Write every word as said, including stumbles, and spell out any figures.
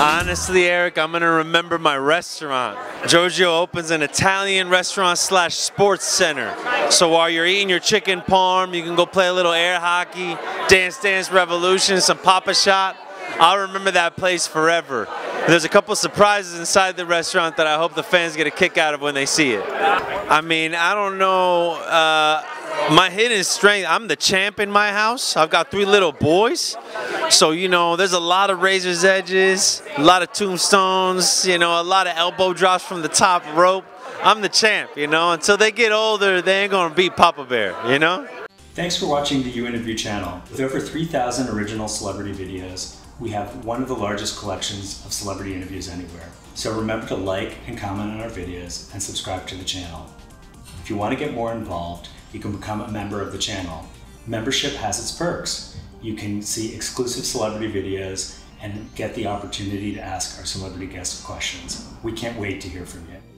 Honestly, Eric, I'm gonna remember my restaurant. Jojo opens an Italian restaurant slash sports center. So while you're eating your chicken parm, you can go play a little air hockey, Dance Dance Revolution, some Papa Shop. I'll remember that place forever. There's a couple surprises inside the restaurant that I hope the fans get a kick out of when they see it. I mean, I don't know, uh, my hidden strength, I'm the champ in my house. I've got three little boys. So, you know, there's a lot of razor's edges, a lot of tombstones, you know, a lot of elbow drops from the top rope. I'm the champ, you know. Until they get older, they ain't gonna beat Papa Bear, you know? Thanks for watching the You Interview channel. With over three thousand original celebrity videos, we have one of the largest collections of celebrity interviews anywhere. So remember to like and comment on our videos and subscribe to the channel. If you want to get more involved, you can become a member of the channel. Membership has its perks. You can see exclusive celebrity videos and get the opportunity to ask our celebrity guests questions. We can't wait to hear from you.